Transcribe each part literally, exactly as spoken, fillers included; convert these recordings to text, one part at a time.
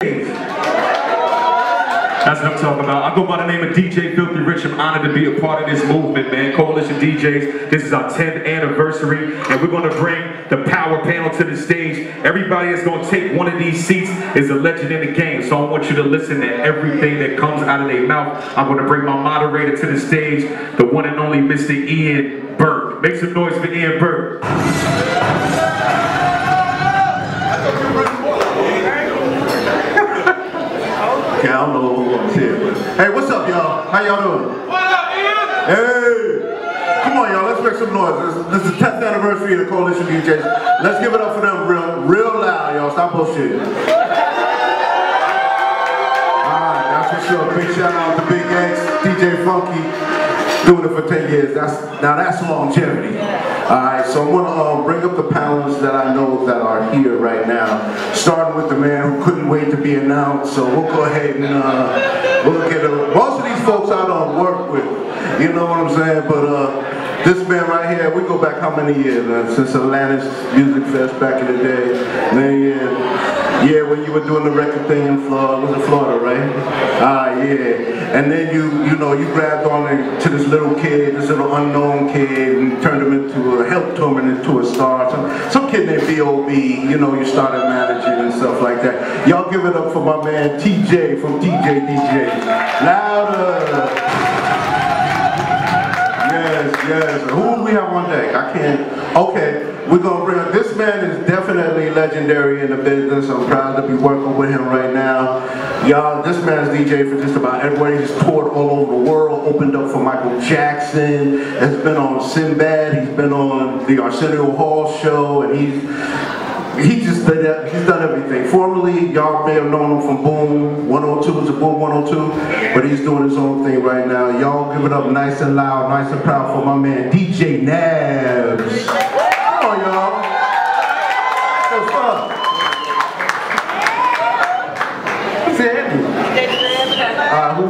That's what I'm talking about. I go by the name of D J Filthy Rich. I'm honored to be a part of this movement, man. Coalition D Js, this is our tenth anniversary, and we're going to bring the power panel to the stage. Everybody that's going to take one of these seats is a legend in the game, so I want you to listen to everything that comes out of their mouth. I'm going to bring my moderator to the stage, the one and only Mister Ian Burke. Make some noise for Ian Burke. I don't know what we're gonna say, but hey, what's up, y'all? How y'all doing? What up, Ian? Hey! Come on, y'all, let's make some noise. This, this is the tenth anniversary of the Coalition D Js. Let's give it up for them real, real loud, y'all. Stop bullshitting. All right, that's for sure. Big shout out to Big X, D J Funky, doing it for ten years. That's now that's longevity. All right, so I'm gonna um, bring up the panelists that I know that are here right now. Starting with the man who couldn't wait to be announced, so we'll go ahead and uh, we'll get a, most of these folks I don't work with, you know what I'm saying? But uh, this man right here, we go back how many years? Uh, since Atlantis Music Fest back in the day, man, yeah. Yeah, when you were doing the record thing in Florida, was it Florida, right? Ah, yeah. And then you, you know, you grabbed on to this little kid, this little unknown kid, and turned him into a, helped him into a star. Some, some kid named B O B, you know, you started managing and stuff like that. Y'all give it up for my man T J from T J D Js. Louder. Yes, yes. Who do we have on deck? I can't. Okay. We're gonna bring up, this man is definitely legendary in the business. I'm proud to be working with him right now. Y'all, this man's D J for just about everywhere. He's toured all over the world, opened up for Michael Jackson, has been on Sinbad, he's been on the Arsenio Hall show, and he's He just did that. He's done everything. Formerly, y'all may have known him from Boom one oh two to Boom one oh two, but he's doing his own thing right now. Y'all give it up nice and loud, nice and proud for my man D J Nabs. Come on, y'all. What's up? What's that? Uh, who?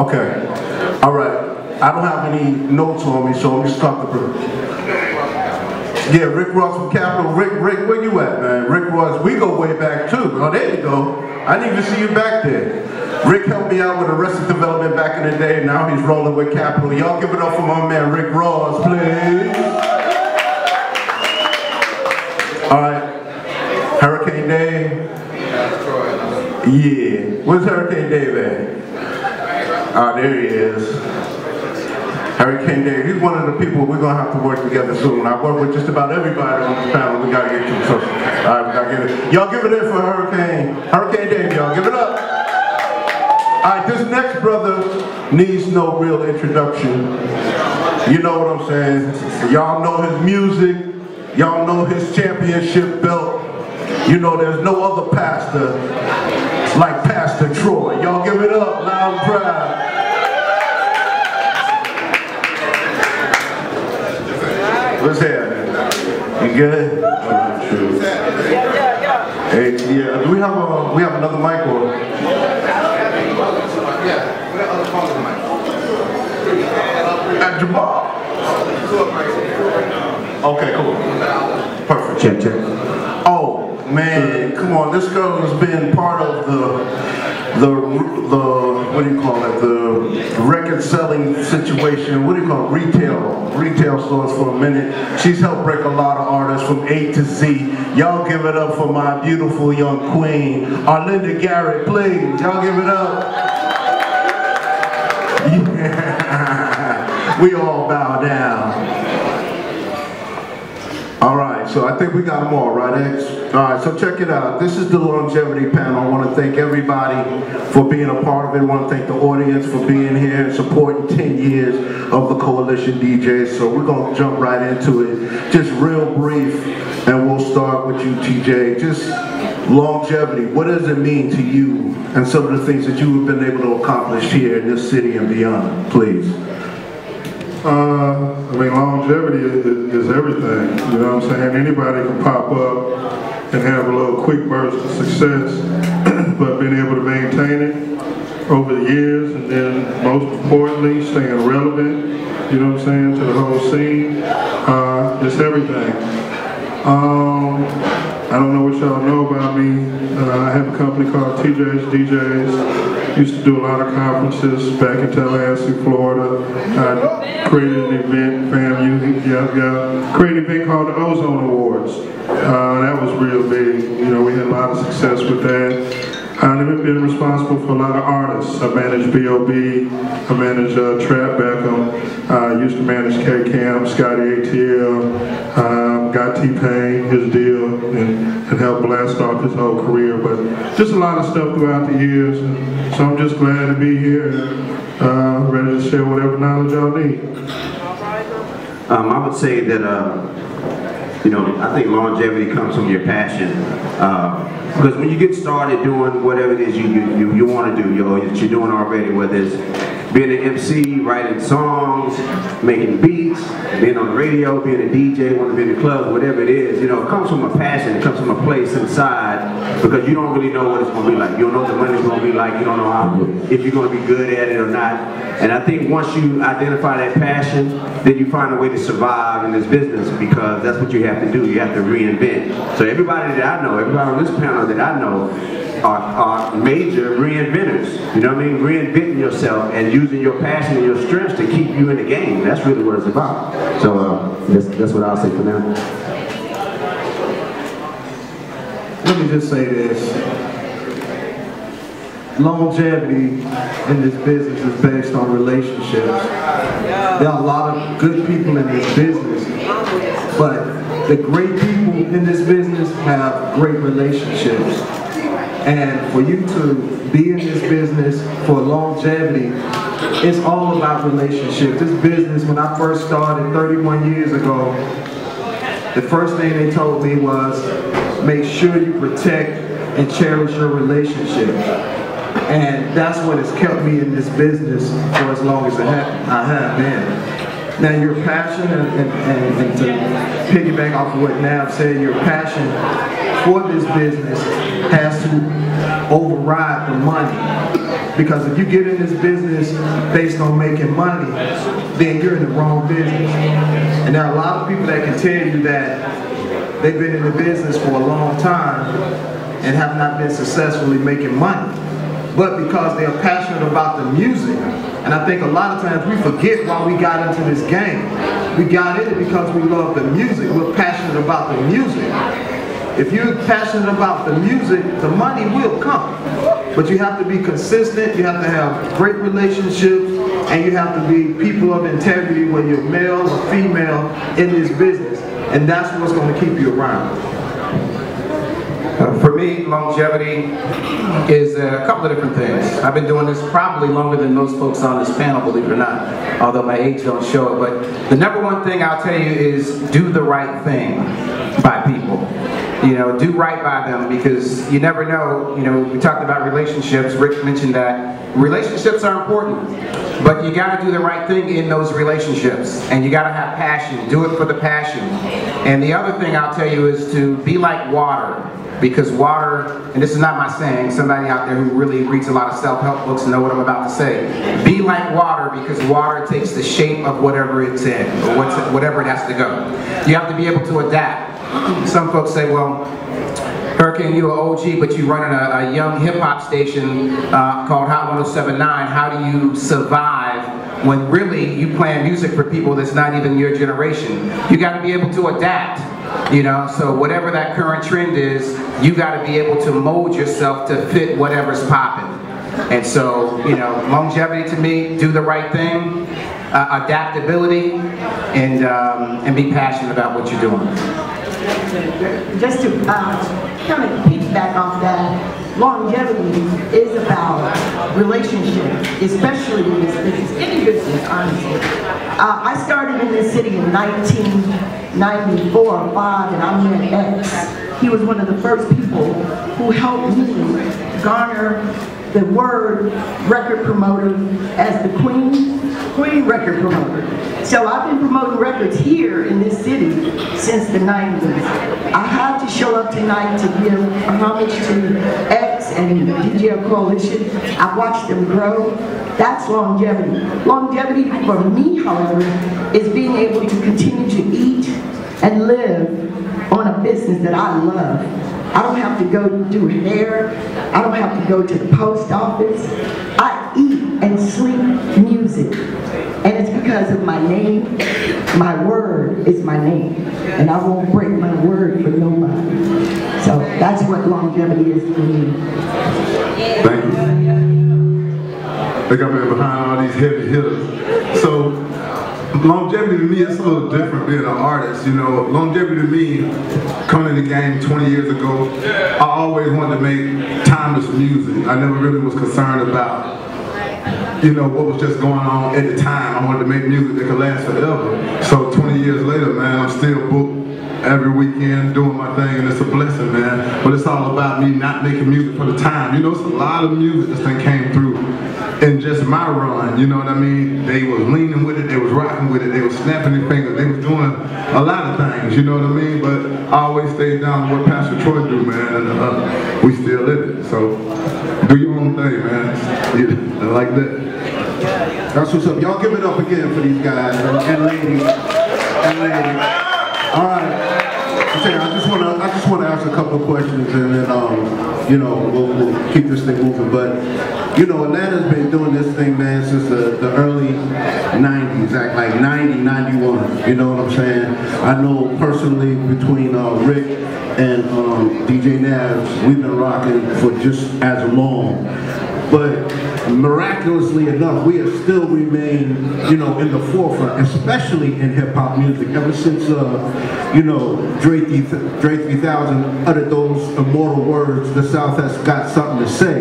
Okay. All right. I don't have any notes on me, so I'm just talking to Rick. Yeah, Rick Ross from Capital. Rick, Rick, where you at, man? Rick Ross, we go way back too. Oh, there you go. I didn't even see you back there. Rick helped me out with Arrested Development back in the day, and now he's rolling with Capital. Y'all give it up for my man Rick Ross, please. All right. Hurricane Dave. Yeah. Where's Hurricane Dave at? Oh, there he is. Hurricane Dave, he's one of the people we're going to have to work together soon. I work with just about everybody on this panel. We got to get to so, all right, we got to get it. Y'all give it in for Hurricane. Hurricane Dave, y'all give it up. All right, this next brother needs no real introduction. You know what I'm saying? Y'all know his music. Y'all know his championship belt. You know there's no other pastor like Pastor Troy. Y'all give it up, loud and proud. What's happening? You good? Hey, yeah. Do we have a we have another mic or? Yeah. We got other phones on mic. At Jamal. Okay, cool. Perfect. Check, check. Oh man, come on! This girl has been part of the the the what do you call it? The record selling situation, what do you call it? Retail, retail stores for a minute. She's helped break a lot of artists from A to Z. Y'all give it up for my beautiful young queen, Arlinda Garrett, please. Y'all give it up. Yeah. We all bow down. All right, so I think we got more, right, X? All right, so check it out. This is the longevity panel. I want to thank everybody for being a part of it. I want to thank the audience for being here and supporting ten years of the Coalition D Js. So we're going to jump right into it. Just real brief, and we'll start with you, T J. Just longevity. What does it mean to you and some of the things that you have been able to accomplish here in this city and beyond, please? Uh, I mean, longevity is, is everything. You know what I'm saying? Anybody can pop up and have a little quick burst of success, but being able to maintain it over the years, and then most importantly, staying relevant, you know what I'm saying, to the whole scene, uh, it's everything. Um, I don't know what y'all know about me. Uh, I have a company called T J's D Js. Used to do a lot of conferences back in Tallahassee, Florida. I created an event, fam, you, yeah, yeah. Created an event called the Ozone Awards. Uh, that was real big. You know, we had a lot of success with that. I've been responsible for a lot of artists. I manage B O B, I manage uh, Trap Beckham, I uh, used to manage K. Camp, Scotty A T L, um, got T. Pain, his deal, and, and helped blast off his whole career. But just a lot of stuff throughout the years. So I'm just glad to be here, uh, ready to share whatever knowledge y'all need. Um, I would say that, uh, you know, I think longevity comes from your passion. Uh, Because when you get started doing whatever it is you you, you, you want to do, yo, that you're doing already, whether it's being an M C, writing songs, making beats, being on the radio, being a D J, want to be in the club, whatever it is, you know, it comes from a passion, it comes from a place inside, because you don't really know what it's going to be like. You don't know what the money's going to be like, you don't know how, if you're going to be good at it or not. And I think once you identify that passion, then you find a way to survive in this business, because that's what you have to do. You have to reinvent. So everybody that I know, everybody on this panel that I know, are, are major reinventors. You know what I mean? Reinventing yourself and using your passion and your strengths to keep you in the game. That's really what it's about. So uh, that's, that's what I'll say for now. Let me just say this. Longevity in this business is based on relationships. There are a lot of good people in this business, but the great people in this business have great relationships. And for you to be in this business for longevity, it's all about relationships. This business, when I first started thirty-one years ago, the first thing they told me was, make sure you protect and cherish your relationships. And that's what has kept me in this business for as long as I have, I have been. Now your passion, and, and, and to piggyback off of what Nav said, your passion for this business has to override the money. Because if you get in this business based on making money, then you're in the wrong business. And there are a lot of people that can tell you that they've been in the business for a long time and have not been successfully making money. But because they're passionate about the music, and I think a lot of times we forget why we got into this game. We got in it because we love the music. We're passionate about the music. If you're passionate about the music, the money will come. But you have to be consistent, you have to have great relationships, and you have to be people of integrity, whether you're male or female in this business. And that's what's going to keep you around. Uh, for me, longevity is a couple of different things. I've been doing this probably longer than most folks on this panel, believe it or not, although my age don't show it. But the number one thing I'll tell you is do the right thing by people. You know, do right by them, because you never know. You know, we talked about relationships. Rick mentioned that relationships are important, but you got to do the right thing in those relationships, and you got to have passion. Do it for the passion. And the other thing I'll tell you is to be like water, because water, and this is not my saying, somebody out there who really reads a lot of self-help books know what I'm about to say. Be like water, because water takes the shape of whatever it's in, or what's, whatever it has to go. You have to be able to adapt. Some folks say, well, Hurricane, you're an O G, but you're running a, a young hip-hop station uh, called Hot one oh seven point nine. How do you survive when really you playing music for people that's not even your generation? You got to be able to adapt, you know? So whatever that current trend is, you got to be able to mold yourself to fit whatever's popping. And so, you know, longevity to me, do the right thing, uh, adaptability, and, um, and be passionate about what you're doing. Just to uh, kind of piggyback off that, longevity is about relationships, especially in this business, any business, honestly. Uh, I started in this city in nineteen ninety-four or five, and I met X. He was one of the first people who helped me garner the word record promoter as the queen, queen record promoter. So I've been promoting records here in this city since the nineties. I have to show up tonight to give homage to X and the D J Coalition. I watched them grow. That's longevity. Longevity for me, however, is being able to continue to eat and live on a business that I love. I don't have to go do hair. I don't have to go to the post office. I eat and sleep music. And it's because of my name. My word is my name. And I won't break my word for nobody. So that's what longevity is for me. Thank you. They got me behind all these heavy hitters. So longevity to me is a little different being an artist. You know, longevity to me, coming in the game twenty years ago, I always wanted to make timeless music. I never really was concerned about, you know, what was just going on at the time. I wanted to make music that could last forever. So twenty years later, man, I'm still booked every weekend doing my thing, and it's a blessing, man. But it's all about me not making music for the time. You know, it's a lot of music that came through in just my run, you know what I mean? They was leaning with it, they was rocking with it, they was snapping their fingers, they was doing a lot of things, you know what I mean? But I always stayed down to what Pastor Troy do, man, and uh, we still live it. So do your own thing, man. Yeah, like that. That's what's up. Y'all give it up again for these guys and ladies. And ladies. All right. I just want to I just want to ask a couple of questions, and then um, you know, we'll, we'll keep this thing moving. But you know, Atlanta's been doing this thing, man, since the, the early nineties, like like ninety, ninety-one. You know what I'm saying? I know personally between uh, Rick and um, D J Nabs, we've been rocking for just as long. But miraculously enough, we have still remained, you know, in the forefront, especially in hip hop music. Ever since, uh, you know, Dre three thousand uttered those immortal words, "The South has got something to say."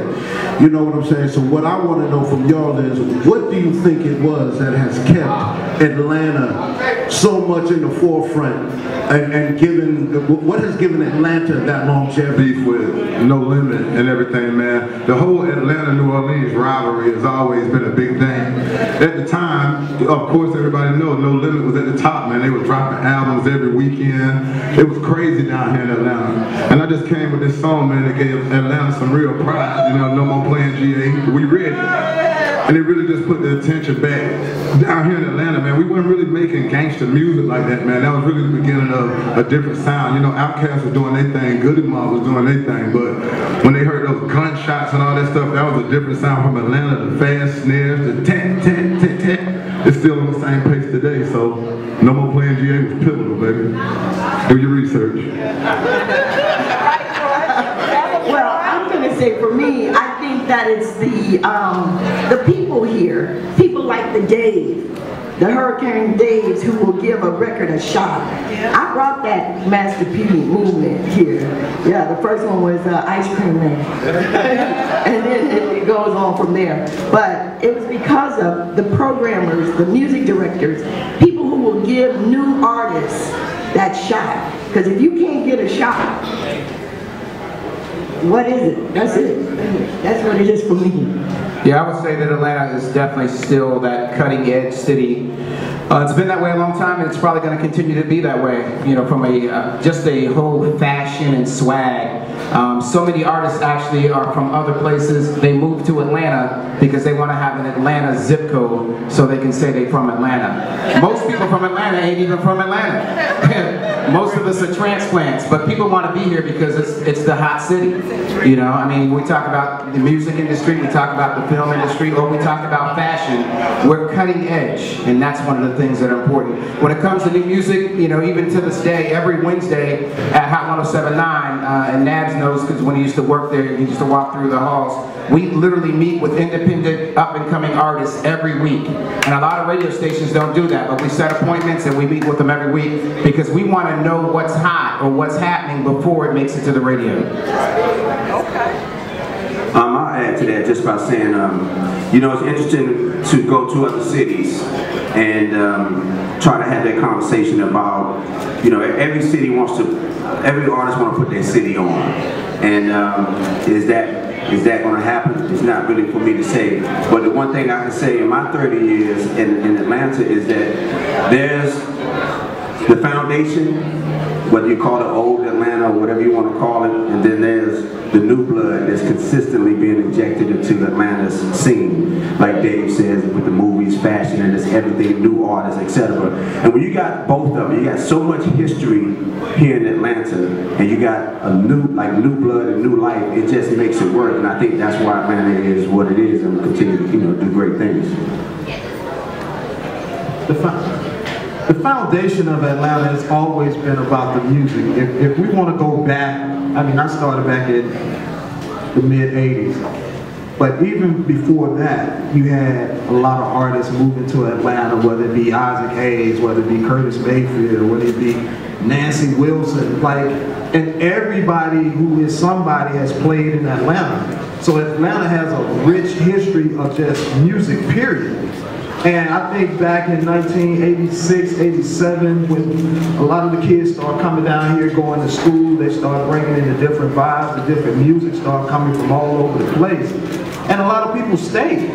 You know what I'm saying? So what I want to know from y'all is, what do you think it was that has kept Atlanta so much in the forefront, and, and given, what has given Atlanta that longevity? Beef with No Limit and everything, man. The whole Atlanta New Orleans rivalry has always been a big thing. At the time, of course, everybody knows No Limit was at the top, man. They was dropping albums every weekend. It was crazy down here in Atlanta. And I just came with this song, man, that gave Atlanta some real pride. You know, no more playing G A. We ready. And it really just put the attention back. Down here in Atlanta, man, we weren't really making gangster music like that, man. That was really the beginning of a different sound. You know, Outkast was doing their thing, Goodie Mob was doing their thing, but when they heard those gunshots and all that stuff, that was a different sound from Atlanta. The fast snares, the tat, tat, tat, tat. It's still on the same pace today, so No More Playing G A was pivotal, baby. Do your research. For me, I think that it's the um, the people here, people like the Dave, the Hurricane Daves, who will give a record a shot. Yeah. I brought that Master P movement here. Yeah, the first one was uh, Ice Cream Man, and then it, it goes on from there. But it was because of the programmers, the music directors, people who will give new artists that shot. Because if you can't get a shot, what is it? That's it. That's what it is for me. Yeah, I would say that Atlanta is definitely still that cutting edge city. Uh, it's been that way a long time, and it's probably going to continue to be that way. You know, from a uh, just a whole fashion and swag. Um, so many artists actually are from other places. They move to Atlanta because they want to have an Atlanta zip code so they can say they're from Atlanta. Most people from Atlanta ain't even from Atlanta. Most of us are transplants, but people want to be here because it's it's the hot city. You know, I mean, we talk about the music industry, we talk about the film industry, or we talk about fashion. We're cutting edge, and that's one of the things that are important. When it comes to new music, you know, even to this day, every Wednesday at Hot one oh seven point nine, uh, and Nabs knows because when he used to work there, he used to walk through the halls, we literally meet with independent, up-and-coming artists every week. And a lot of radio stations don't do that, but we set appointments and we meet with them every week because we want to know what's hot or what's happening before it makes it to the radio. Okay. Um, I'll add to that just by saying, um, you know, it's interesting to go to other cities and um, try to have that conversation about, you know, every city wants to, every artist wants to put their city on. And um, is that Is that going to happen? It's not really for me to say. But the one thing I can say in my thirty years in, in Atlanta is that there's the foundation whether you call it old Atlanta or whatever you want to call it, and then there's the new blood that's consistently being injected into Atlanta's scene. Like Dave says, with the movies, fashion, and just everything, new artists, et cetera. And when you got both of them, you got so much history here in Atlanta, and you got a new, like new blood and new life, it just makes it work. And I think that's why Atlanta is what it is, and will continue to, you know, do great things. The fun. The foundation of Atlanta has always been about the music. If, if we want to go back, I mean, I started back in the mid eighties. But even before that, you had a lot of artists moving to Atlanta, whether it be Isaac Hayes, whether it be Curtis Mayfield, whether it be Nancy Wilson, like, and everybody who is somebody has played in Atlanta. So Atlanta has a rich history of just music, period. And I think back in nineteen eighty-six, eighty-seven, when a lot of the kids start coming down here, going to school, they start bringing in the different vibes, the different music start coming from all over the place. And a lot of people stayed.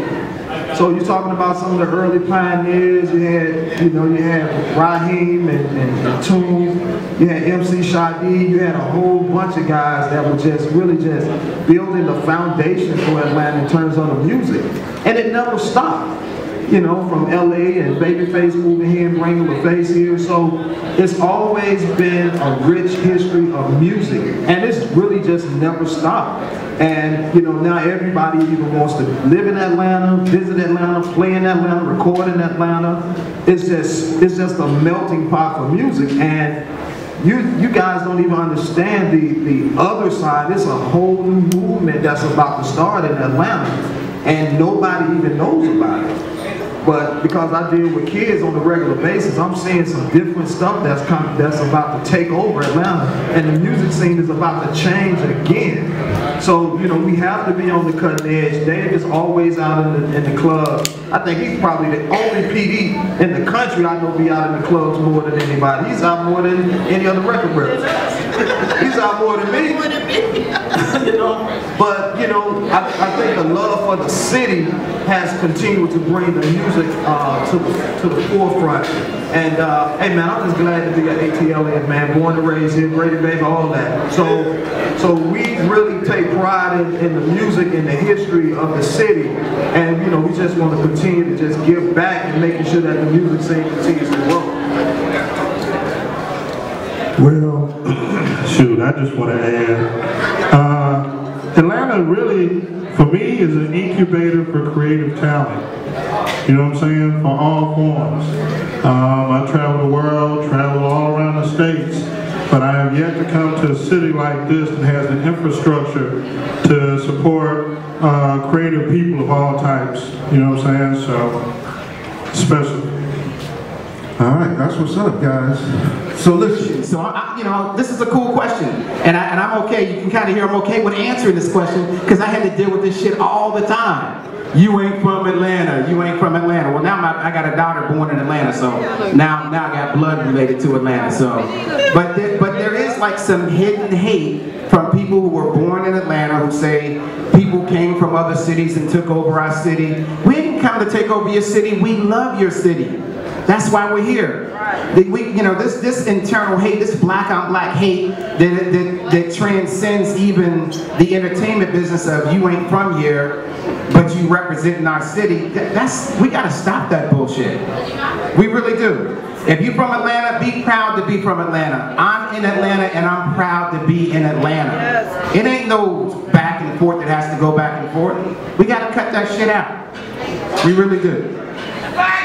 So you're talking about some of the early pioneers. You had, you know, you had Raheem and, and, and Toon. You had M C Sade. You had a whole bunch of guys that were just really just building the foundation for Atlanta in terms of the music. And it never stopped. You know, from L A and Babyface moving here and bringing the face here. So it's always been a rich history of music, and it's really just never stopped. And you know, now everybody even wants to live in Atlanta, visit Atlanta, play in Atlanta, record in Atlanta. It's just, it's just a melting pot for music. And you, you guys don't even understand the, the other side. It's a whole new movement that's about to start in Atlanta, and nobody even knows about it. But because I deal with kids on a regular basis, I'm seeing some different stuff that's come, that's about to take over Atlanta, and the music scene is about to change again. So you know, we have to be on the cutting edge. Dave is always out in the, in the club. I think he's probably the only P D in the country I know be out in the clubs more than anybody. He's out more than any other record brand. He's out more than me. You know, but you know, I, I think the love for the city has continued to bring the music Uh, to, the, to the forefront. And uh, hey man, I'm just glad to be at A T L, man, born and raised here, Brady baby, all that. So, so we really take pride in, in the music and the history of the city, and you know, we just want to continue to just give back and making sure that the music scene continues to grow. Well, shoot, I just want to add, uh, Atlanta really, for me, is an incubator for creative talent. You know what I'm saying? For all forms. Um, I travel the world, travel all around the states, but I have yet to come to a city like this that has the infrastructure to support uh, creative people of all types. You know what I'm saying? So, special. All right, that's what's up, guys. So listen, so I, you know, this is a cool question, and, I, and I'm okay. You can kind of hear I'm okay with answering this question because I had to deal with this shit all the time. You ain't from Atlanta. You ain't from Atlanta. Well, now my, I got a daughter born in Atlanta, so now now I got blood related to Atlanta. So, but there, but there is like some hidden hate from people who were born in Atlanta who say people came from other cities and took over our city. We didn't come to take over your city. We love your city. That's why we're here. That we, you know, this this internal hate, this black on black hate that, that that transcends even the entertainment business of you ain't from here, but you representing our city. That, that's we gotta stop that bullshit. We really do. If you're from Atlanta, be proud to be from Atlanta. I'm in Atlanta, and I'm proud to be in Atlanta. Yes. It ain't no back and forth that has to go back and forth. We gotta cut that shit out. We really do.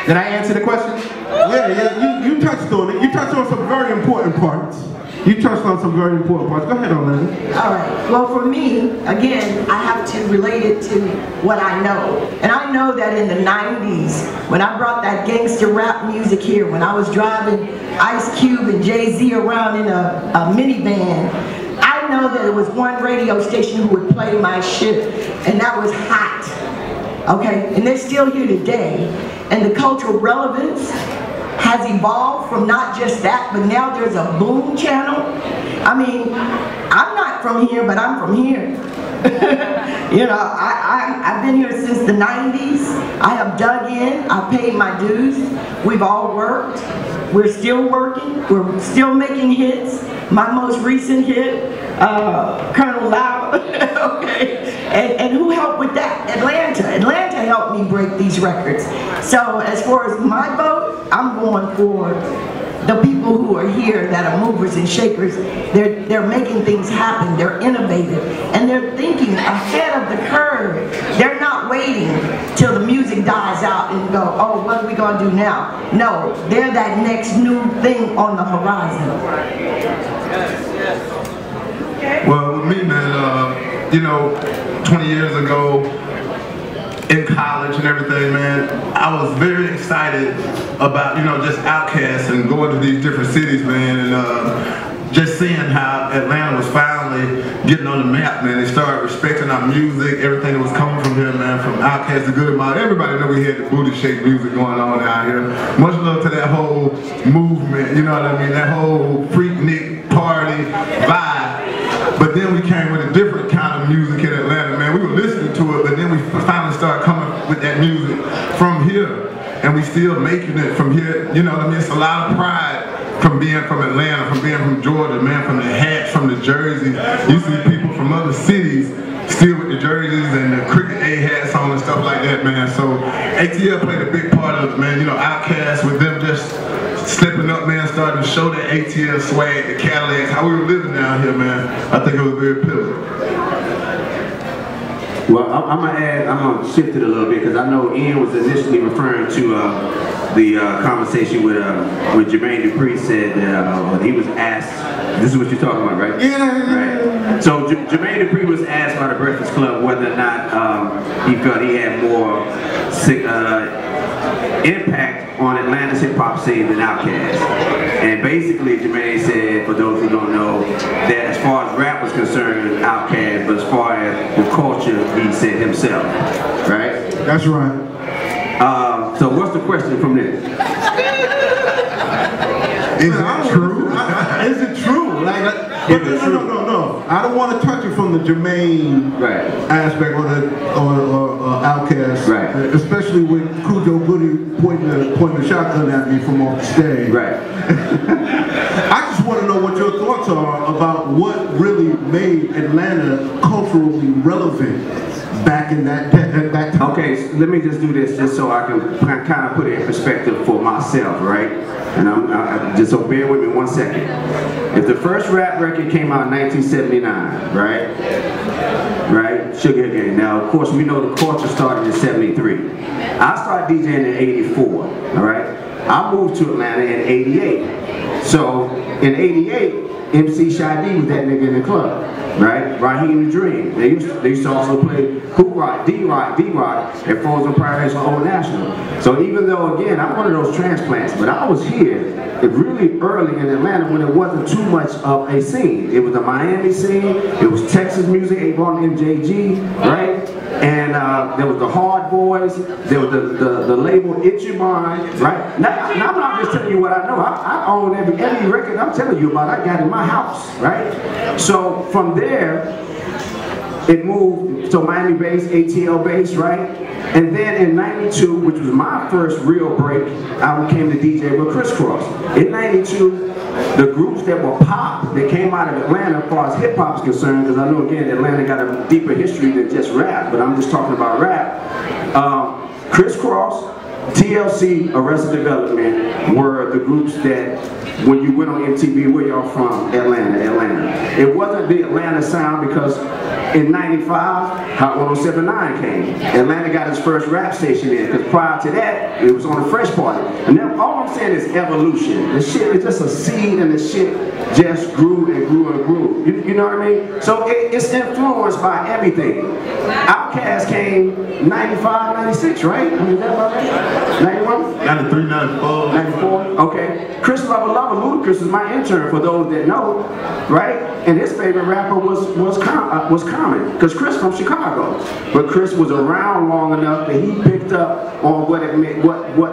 Did I answer the question? Yeah, yeah, you, you touched on it. You touched on some very important parts. You touched on some very important parts. Go ahead, Arlinda. All right. Well, for me, again, I have to relate it to what I know. And I know that in the nineties, when I brought that gangster rap music here, when I was driving Ice Cube and Jay-Z around in a, a minivan, I know that it was one radio station who would play my shit, and that was Hot. Okay? And they're still here today. And the cultural relevance has evolved from not just that, but now there's a Boom channel. I mean, I'm not from here, but I'm from here. You know, I, I, I've been here since the nineties. I have dug in, I paid my dues. We've all worked. We're still working. We're still making hits. My most recent hit, uh, Colonel Loud, okay? And, and who helped with that? Atlanta. Atlanta helped me break these records. So as far as my vote, I'm going for the people who are here that are movers and shakers. They're, they're making things happen, they're innovative, and they're thinking ahead of the curve. They're not waiting till the music dies out and go, oh, what are we gonna do now? No, they're that next new thing on the horizon. Yes, yes. Okay. Well, with me, man, uh, you know, twenty years ago, in college and everything, man, I was very excited about, you know, just Outkast and going to these different cities, man, and uh, just seeing how Atlanta was finally getting on the map, man. They started respecting our music, everything that was coming from here, man, from Outkast to Goodie Mob. Everybody knew we had the booty shake music going on out here. Much love to that whole movement, you know what I mean, that whole freaknik party vibe. But then we came with a different kind of music in Atlanta, man. We were listening to it, but then we finally started coming with that music from here, and we still making it from here, you know what I mean? It's a lot of pride from being from Atlanta, from being from Georgia, man, from the hats, from the jerseys. You see people from other cities still with the jerseys and the cricket A hats on and stuff like that, man. So A T L played a big part of it, man. You know, Outkast, with them just stepping up, man, starting to show the A T L swag, the Cadillacs, how we were living down here, man. I think it was very pivotal. Well, I'm gonna add, I'm gonna shift it a little bit, because I know Ian was initially referring to uh, the uh, conversation with uh, with Jermaine Dupree said that uh, he was asked. This is what you're talking about, right? Yeah. Right. So J Jermaine Dupree was asked by the Breakfast Club whether or not um, he felt he had more uh, impact on Atlanta's hip hop scene than Outkast. And basically, Jermaine said, for those who don't know, that as far as rap was concerned, Outkast, but as far as the culture, he said himself, right? That's right. Uh, so what's the question from this? Is it true? I, I, is it true? Like, but no, no, no, no, no. I don't want to touch it from the Jermaine right. aspect or the or, or, or Outkast, right. Especially with Khujo Goodie pointing a pointing a shotgun at me from off the stage. Right. I just want to know what your thoughts are about what really made Atlanta culturally relevant back in that that, that time. Okay, so let me just do this just so I can kind of put it in perspective for myself, right? And I'm, I, just so bear with me one second. If the first rap record came out in nineteen seventy-nine, right? Right? Sugar Gang. Now, of course, we know the culture started in seventy-three. I started DJing in eighty-four, all right? I moved to Atlanta in eighty-eight. So, in eighty-eight, M C Shadi was that nigga in the club, right? Raheem the Dream. They used to, they used to also play Who Rock, D-Rock, D-Rock, and Folsom Priory on Old National. So even though, again, I'm one of those transplants, but I was here really early in Atlanta when it wasn't too much of a scene. It was a Miami scene, it was Texas music, A-Ball and M J G, right? And uh, there was the Hard Boys, there was the, the, the label Ichiban, right? Now, now I'm not just telling you what I know. I, I own every, every record I'm telling you about, I got in my house, right? So from there, it moved to Miami base, A T L base, right? And then in ninety-two, which was my first real break, I became the D J with Kris Kross. In ninety-two, the groups that were pop, that came out of Atlanta as far as hip hop is concerned, because I know again, Atlanta got a deeper history than just rap, but I'm just talking about rap. Um, Kris Kross, T L C, Arrested Development were the groups that, when you went on M T V, where y'all from? Atlanta, Atlanta. It wasn't the Atlanta sound because in ninety-five, Hot one oh seven point nine came. Atlanta got its first rap station in, because prior to that, it was on the Fresh Party. And now all I'm saying is evolution. The shit is just a seed, and the shit just grew and grew and grew. You, you know what I mean? So it, it's influenced by everything. Outkast came ninety-five, ninety-six, right? I mean, that about right? ninety-one? ninety-three, ninety-four. ninety-four, okay. Chris Lava Lava, Ludacris is my intern for those that know, right? And his favorite rapper was was, com uh, was Common, because Chris from Chicago. But Chris was around long enough that he picked up on what it meant, what, what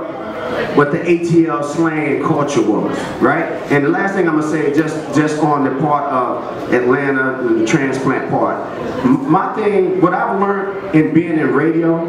what the A T L slang and culture was, right? And the last thing I'm gonna say, just just on the part of Atlanta, the transplant part, my thing, what I've learned in being in radio,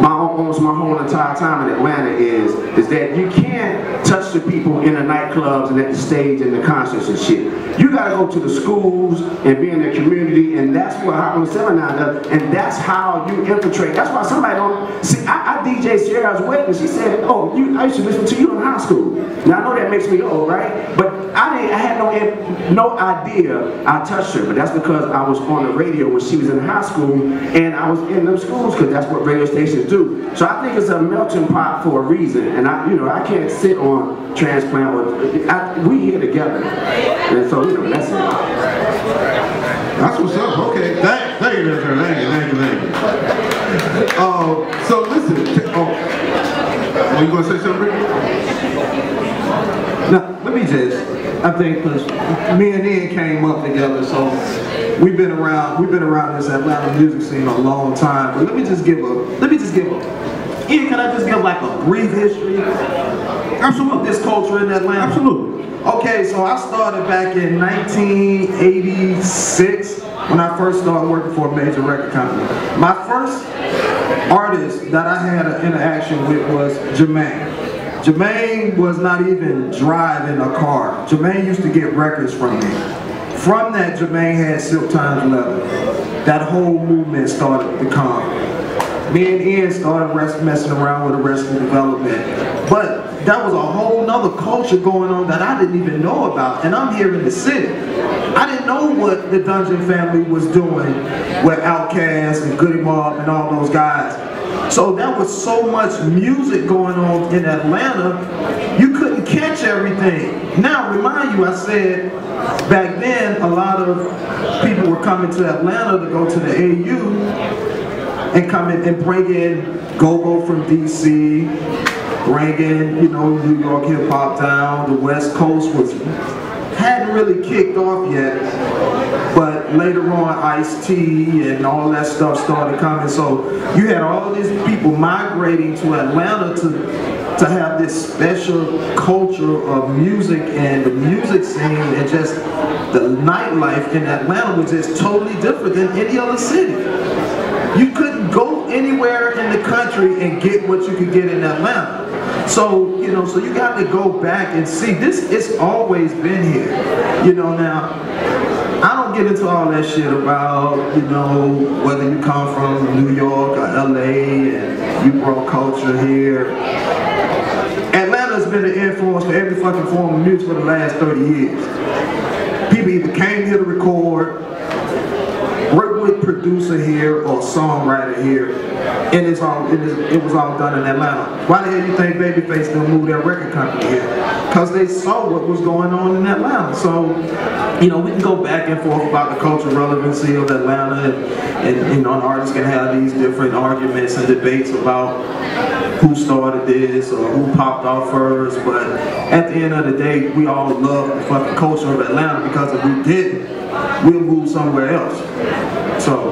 my almost my whole entire time in Atlanta is is that you can't touch the people in the nightclubs and at the stage and the concerts and shit. You gotta go to the schools and be in the community, and that's what Hot one oh seven point nine does, and that's how you infiltrate. That's why somebody don't see. I, I D J Sierra's wedding. She said, "Oh, you, I used to listen to you in high school." Now I know that makes me old, right? But I didn't. I had no no idea I touched her, but that's because I was on the radio when she was in high school, and I was in them schools because that's what radio stations do. So I think it's a melting pot for a reason, and I, you know, I can't sit on transplant. Or, I, we here together, and so you know that's it. That's what's up. Okay, thank, thank you, Mister Thank you, thank you, thank you. Uh, so listen. Oh, are you gonna say something? No, let me just. I think because me and Ian came up together, so we've been around. We've been around this Atlanta music scene a long time. But let me just give a. Let me just give a. Ian, can I just give like a brief history? Absolutely. This culture in Atlanta. Absolutely. Okay, so I started back in nineteen eighty-six when I first started working for a major record company. My first artist that I had an interaction with was Jermaine. Jermaine was not even driving a car. Jermaine used to get records from me. From that, Jermaine had Silk Times Leather. That whole movement started to come. Me and Ian started messing around with Arrested Development. But that was a whole nother culture going on that I didn't even know about, and I'm here in the city. I didn't know what the Dungeon family was doing with Outkast and Goodie Mob and all those guys. So there was so much music going on in Atlanta, you couldn't catch everything. Now, remind you, I said back then a lot of people were coming to Atlanta to go to the A U and come in and bring in Go-Go from D C, bring in, you know, New York hip hop down. The West Coast was hadn't really kicked off yet, but later on Ice-T and all that stuff started coming, so you had all these people migrating to Atlanta to to have this special culture of music, and the music scene and just the nightlife in Atlanta was just totally different than any other city. You couldn't go anywhere in the country and get what you could get in Atlanta. So, you know, so you got to go back and see. This, it's always been here. You know, now, I don't get into all that shit about, you know, whether you come from New York or L A and you brought culture here. Atlanta's been an influence for every fucking form of music for the last thirty years. People either came here to record, work with producer here or songwriter here, and it's all it, is, it was all done in Atlanta. Why the hell you think Babyface didn't move their record company here? Because they saw what was going on in Atlanta. So, you know, we can go back and forth about the cultural relevancy of Atlanta, and, and you know, and artists can have these different arguments and debates about who started this or who popped off first. But at the end of the day, we all love the fucking culture of Atlanta, because if we didn't, we'll move somewhere else. So,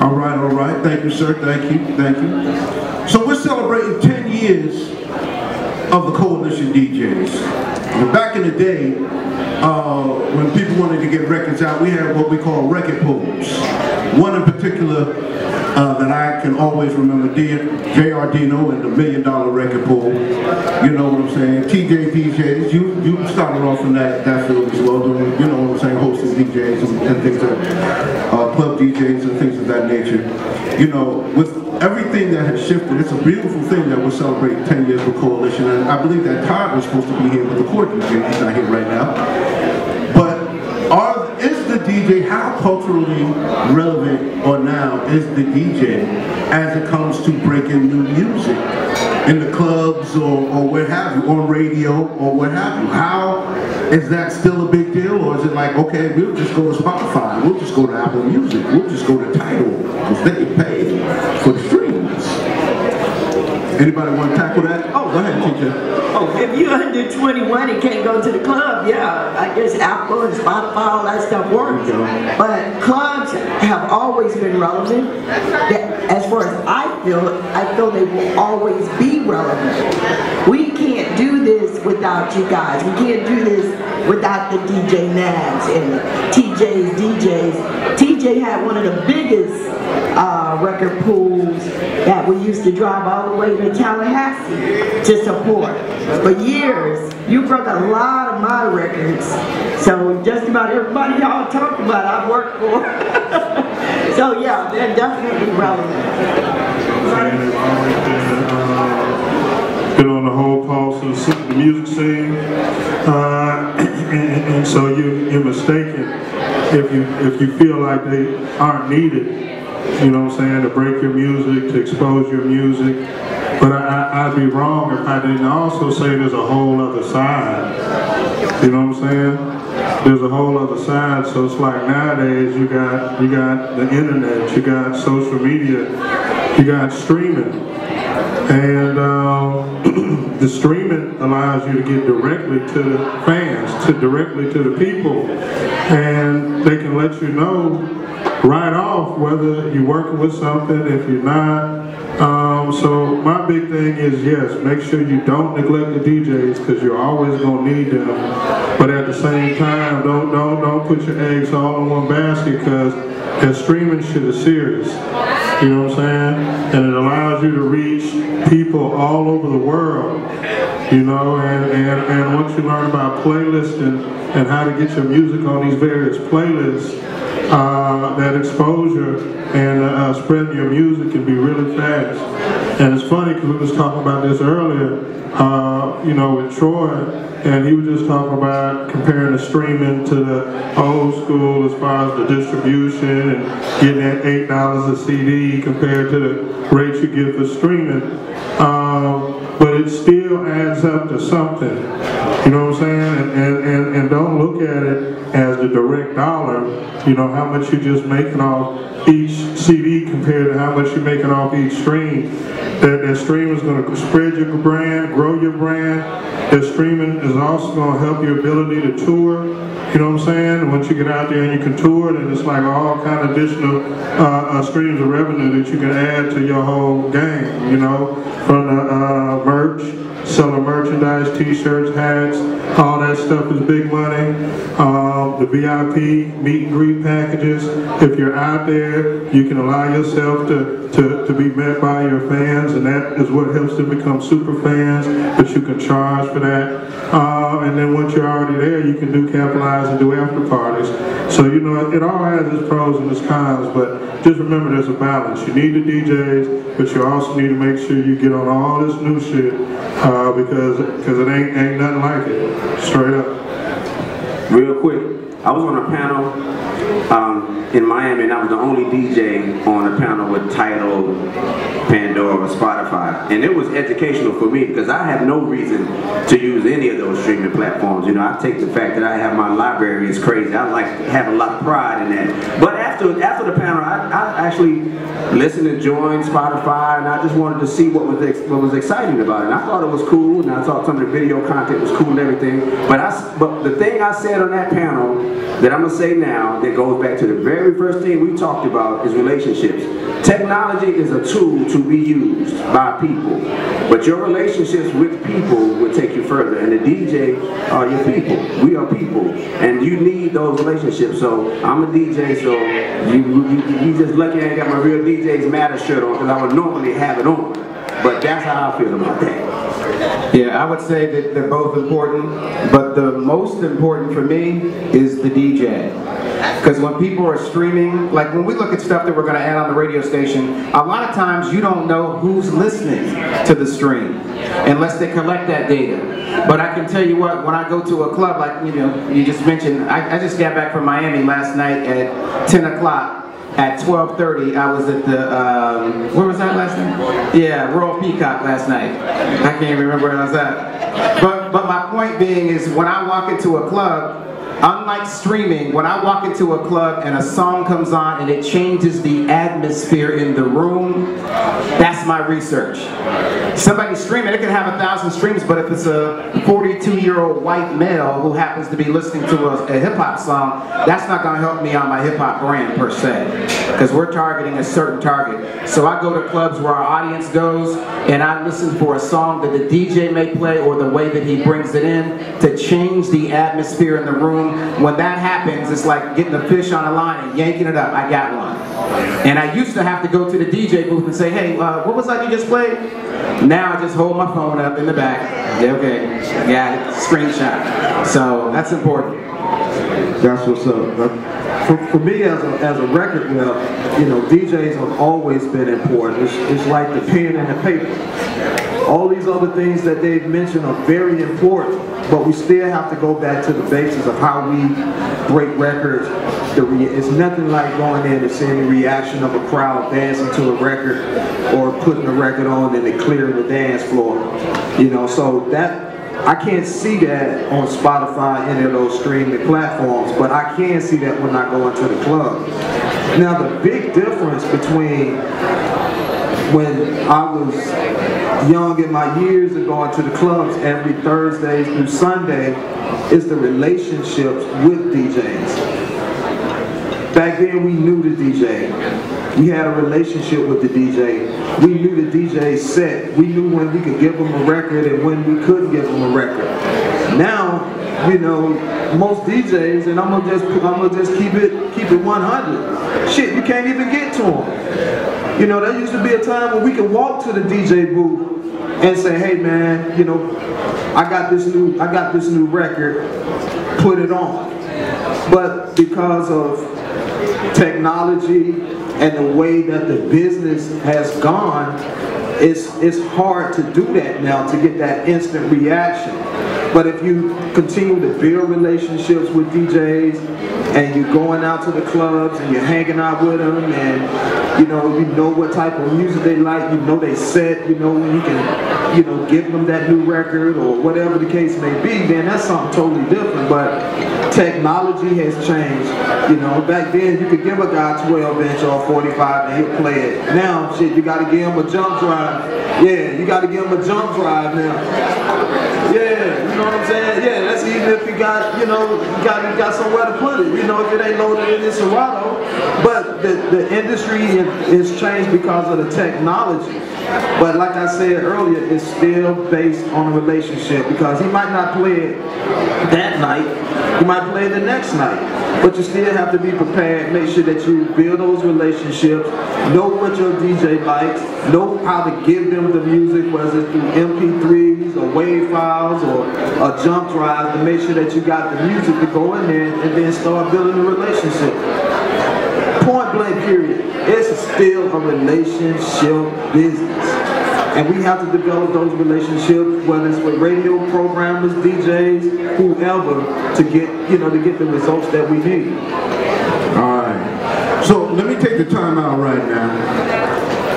all right, all right. Thank you, sir. Thank you, thank you. So we're celebrating ten years of the Coalition D Js. And back in the day, uh, when people wanted to get records out, we had what we call record pools. One in particular uh, that I can always remember, J R Dino and the Million Dollar Record Pool. You know what I'm saying? T J D Js, you, you started off in that, that field as well, doing, you know what I'm saying, hosting D Js and, and things like that, uh, club D Js and things of that nature. You know, with everything that has shifted, it's a beautiful thing that we're celebrating ten years of Coalition, and I believe that Todd was supposed to be here with the court D J, he's not here right now. But are, is the D J, how culturally relevant or now is the D J as it comes to breaking new music in the clubs or, or what have you, on radio or what have you? How is that still a big deal, or is it like, okay, we'll just go to Spotify, we'll just go to Apple Music, we'll just go to Tidal, because they get paid for the streams? Anybody want to tackle that? Oh, go ahead, T J. Oh, if you're under twenty-one and can't go to the club, yeah, I guess Apple and Spotify, all that stuff works. But clubs have always been relevant. As far as I feel, I feel they will always be relevant. We can't do this without you guys. We can't do this without the D J Nabs and the T J's D Js. T J had one of the biggest uh, record pools that we used to drive all the way to Tallahassee to support. For years, you broke a lot of my records. So just about everybody y'all talk about I've worked for. So yeah, they're definitely relevant. Been on the whole pulse of the music scene. Uh, and, and so you, you're mistaken if you, if you feel like they aren't needed. You know what I'm saying, to break your music, to expose your music. But I, I, I'd be wrong if I didn't also say there's a whole other side. You know what I'm saying? There's a whole other side. So it's like nowadays you got you got the internet, you got social media, you got streaming, and um, the streaming allows you to get directly to the fans, to directly to the people, and they can let you know right off whether you're working with something, if you're not. Um, so my big thing is, yes, make sure you don't neglect the D Js because you're always gonna need them. But at the same time, don't don't don't put your eggs all in one basket because that streaming shit is serious. You know what I'm saying? And it allows you to reach people all over the world. You know, and, and, and once you learn about playlists and, and how to get your music on these various playlists, Uh, that exposure and uh, spreading your music can be really fast. And it's funny because we was talking about this earlier, uh, you know, with Troy, and he was just talking about comparing the streaming to the old school as far as the distribution and getting that eight dollars a C D compared to the rate you give for streaming. Um, but it still adds up to something, you know what I'm saying? And, and, and, and don't look at it as the direct dollar, you know, how much you're just making off each C D compared to how much you're making off each stream. That, that stream is going to spread your brand, grow your brand. That streaming is also going to help your ability to tour, you know what I'm saying? Once you get out there and you can tour, then it's like all kind of additional uh, uh, streams of revenue that you can add to your whole game, you know, from the uh, merch, selling merchandise, t-shirts, hats, all that stuff is big money. Um, the V I P, meet and greet packages. If you're out there, you can allow yourself to, to, to be met by your fans, and that is what helps them become super fans, but you can charge for that. Uh, and then once you're already there, you can do capitalize and do after parties. So, you know, it all has its pros and its cons, but just remember there's a balance. You need the D Js, but you also need to make sure you get on all this new shit uh, because, because it ain't, ain't nothing like it, straight up. Real quick, I was on a panel um, in Miami, and I was the only D J on a panel with Tidal, Pandora, Spotify, and it was educational for me because I have no reason to use any of those streaming platforms. You know, I take the fact that I have my library is crazy. I like have a lot of pride in that. But after after the panel, I, I actually listened and joined Spotify, and I just wanted to see what was ex what was exciting about it. And I thought it was cool, and I thought some of the video content was cool and everything. But I but the thing I said on that panel that I'm gonna say now that goes back to the very first thing we talked about is relationships. Technology is a tool to be used by people, but your relationships with people will take you further, and the D J are your people. We are people, and you need those relationships. So I'm a D J, so you, you, you just lucky I ain't got my real D J's Matter shirt on because I would normally have it on, but that's how I feel about that. Yeah, I would say that they're both important, but the most important for me is the D J. Because when people are streaming, like when we look at stuff that we're going to add on the radio station, a lot of times you don't know who's listening to the stream unless they collect that data. But I can tell you what, when I go to a club, like you know, you just mentioned, I, I just got back from Miami last night at ten o'clock. At twelve thirty, I was at the, um, where was that last night? Yeah, Royal Peacock last night. I can't remember where I was at. But, but my point being is when I walk into a club, Unlike streaming, when I walk into a club and a song comes on and it changes the atmosphere in the room, that's my research. Somebody streaming, it can have a thousand streams, but if it's a forty-two-year-old white male who happens to be listening to a, a hip-hop song, that's not gonna help me on my hip-hop brand, per se, because we're targeting a certain target. So I go to clubs where our audience goes, and I listen for a song that the D J may play or the way that he brings it in to change the atmosphere in the room. When that happens, it's like getting a fish on a line and yanking it up. I got one. And I used to have to go to the D J booth and say, hey, uh, what was that you just played? Now I just hold my phone up in the back. Yeah, okay, got it, screenshot. So that's important. That's what's up. For, for me, as a, as a record rep, you know, D Js have always been important. It's, it's like the pen and the paper. All these other things that they've mentioned are very important, but we still have to go back to the basics of how we break records. The re it's nothing like going in and seeing the reaction of a crowd dancing to a record or putting a record on and it clearing the dance floor. You know, so that, I can't see that on Spotify, any of those streaming platforms, but I can see that when I go into the club. Now, the big difference between when I was young in my years and going to the clubs every Thursday through Sunday is the relationships with D Js. Back then we knew the D J. We had a relationship with the D J. We knew the D J's set. We knew when we could give them a record and when we couldn't give them a record. Now, you know, most D Js, and I'm gonna just I'm gonna just keep it keep it one hundred. Shit, you can't even get to them. You know, there used to be a time when we could walk to the D J booth and say, hey man, you know, I got this new, I got this new record, put it on. But because of technology and the way that the business has gone, it's, it's hard to do that now, to get that instant reaction. But if you continue to build relationships with D Js and you're going out to the clubs and you're hanging out with them and you know, you know what type of music they like, you know they set, you know when you can, you know, give them that new record or whatever the case may be, then that's something totally different. But technology has changed. You know, back then you could give a guy a twelve inch or forty-five and he'll play it. Now, shit, you gotta give him a jump drive. Yeah, you gotta give him a jump drive now. Yeah. You know what I'm saying? Yeah, that's even if you got, you know, you got, you got somewhere to put it. You know, if it ain't loaded in this Serato. But the, the industry is changed because of the technology. But like I said earlier, it's still based on a relationship because he might not play it that night. He might play it the next night. But you still have to be prepared. Make sure that you build those relationships. Know what your D J likes. Know how to give them the music, whether it's through M P threes or WAV files or a jump drive, to make sure that you got the music to go in there and then start building a relationship. Point blank period. It's still a relationship business. And we have to develop those relationships, whether it's with radio programmers, D Js, whoever, to get, you know, to get the results that we need. All right. So let me take the time out right now.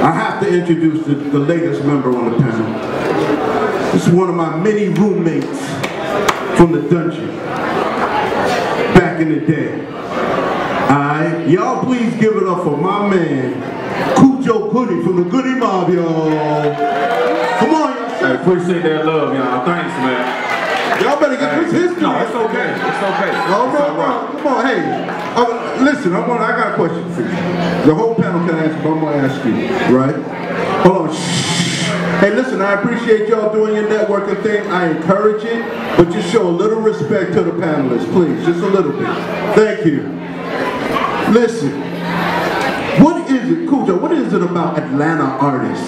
I have to introduce the, the latest member on the panel. It's one of my many roommates from the Dungeon back in the day. Alright, y'all please give it up for my man, Khujo Goodie from the Goodie Mob, y'all. Come on, y'all. I appreciate that love, y'all. Thanks, man. Y'all better get this history. No, it's okay. It's okay. All right, all right. Come on, hey. Uh, listen, I want. I got a question for you. The whole panel can ask, but I'm going to ask you, right? Hold on. Shh. Hey, listen, I appreciate y'all doing your networking thing. I encourage it, but just show a little respect to the panelists, please. Just a little bit. Thank you. Listen, what is it, Khujo, what is it about Atlanta artists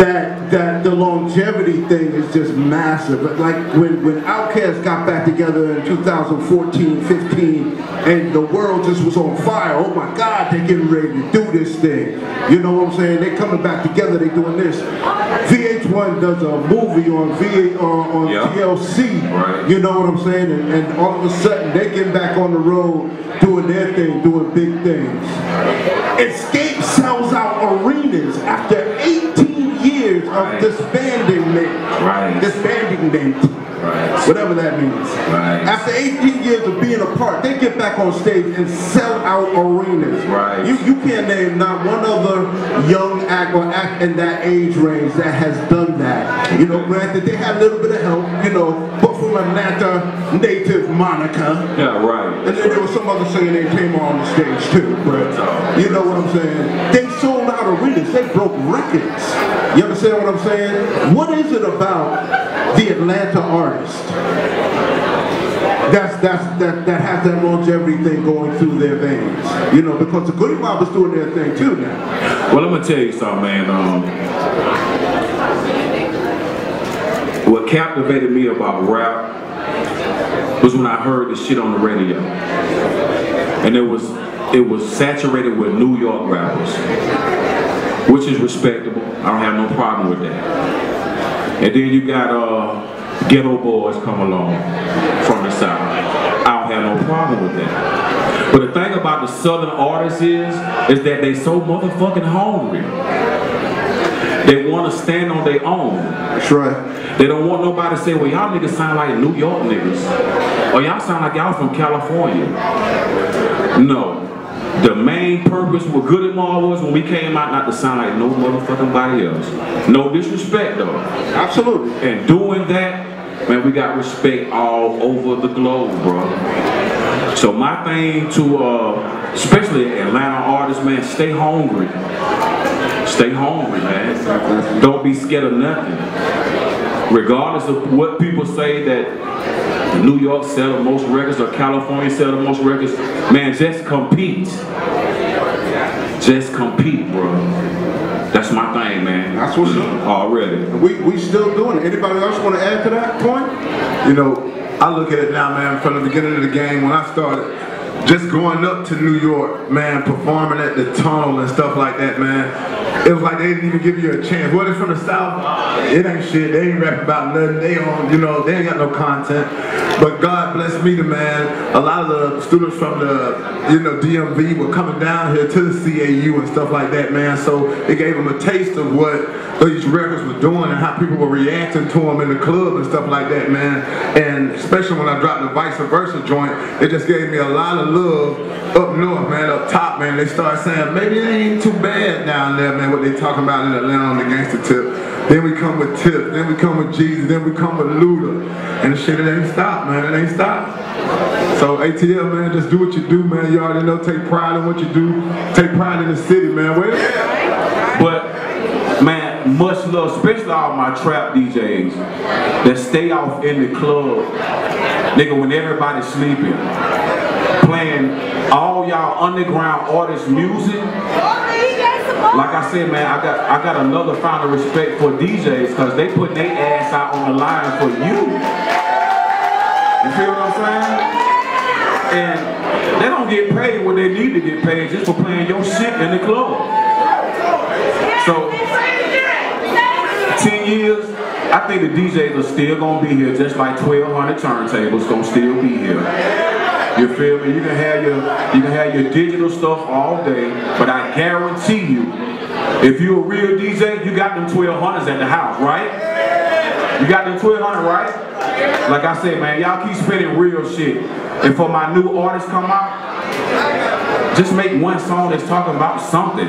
that that the longevity thing is just massive? Like when, when Outkast got back together in two thousand fourteen, fifteen, and the world just was on fire. Oh my God, they're getting ready to do this thing. You know what I'm saying? They're coming back together, they're doing this. V H one does a movie on V A, uh, on yeah. T L C, right. You know what I'm saying? And, and all of a sudden, they're getting back on the road, doing their thing, doing big things. Escape sells out arenas after eighteen years of disbanding them. Right. Disbanding them. Right. whatever that means. Right. After eighteen years of being apart, they get back on stage and sell out arenas. Right. You you can't name not one other young act or act in that age range that has done that. You know, granted they had a little bit of help, you know, but from Atlanta native Monica. Yeah, right. And then there was some other singer that came on the stage too. But you know what I'm saying? They sold out arenas. They broke records. You understand what I'm saying? What is it about the Atlanta artist that's, that's, that, that has that longevity thing going through their veins? You know, because the Goodie Mob is doing their thing too now. Well, I'm going to tell you something, man. Um, what captivated me about rap was when I heard this shit on the radio. And it was, it was saturated with New York rappers, which is respectable. I don't have no problem with that. And then you got uh, ghetto boys come along from the South. I don't have no problem with that. But the thing about the Southern artists is, is that they so motherfucking hungry. They want to stand on their own. That's right. They don't want nobody to say, well, y'all niggas sound like New York niggas. Or y'all sound like y'all from California. No. The main purpose with Goodie Mob was when we came out not to sound like no motherfucking body else. No disrespect though. Absolutely. And doing that, man, we got respect all over the globe, bro. So my thing to, uh, especially Atlanta artists, man, stay hungry. Stay hungry, man. Don't be scared of nothing. Regardless of what people say that New York sell the most records or California sell the most records, man, just compete. Just compete, bro. That's my thing, man. That's what's up. Already. We, we still doing it. Anybody else want to add to that point? You know, I look at it now, man, from the beginning of the game when I started. Just going up to New York, man, performing at the tunnel and stuff like that, man. It was like they didn't even give you a chance. Well, they're from the South, it ain't shit. They ain't rapping about nothing. They on, you know, they ain't got no content. But God bless me, the man. A lot of the students from the, you know, D M V were coming down here to the C A U and stuff like that, man. So it gave them a taste of what these records were doing and how people were reacting to them in the club and stuff like that, man. And especially when I dropped the Vice Versa joint, it just gave me a lot of love up north, man, up top, man. They start saying, maybe it ain't too bad down there, man, what they talking about in Atlanta on the gangster tip. Then we come with Tip, then we come with Jeezy, then we come with Luda. And shit, it ain't stopped, man, it ain't stopped. So A T L, man, just do what you do, man. You already know, take pride in what you do. Take pride in the city, man. Wait. But, man, much love, especially all my trap D Js that stay off in the club, nigga, when everybody's sleeping. Playing all y'all underground artist music. Like I said, man, I got I got another found of respect for D Js because they put their ass out on the line for you. You feel what I'm saying? And they don't get paid what they need to get paid just for playing your shit in the club. So, ten years, I think the D Js are still gonna be here, just like twelve hundred turntables gonna still be here. You feel me? You can have your you can have your digital stuff all day, but I guarantee you, if you're a real D J, you got them twelve hundreds at the house, right? You got them twelve hundred, right? Like I said, man, y'all keep spinning real shit. And for my new artists come out, just make one song that's talking about something.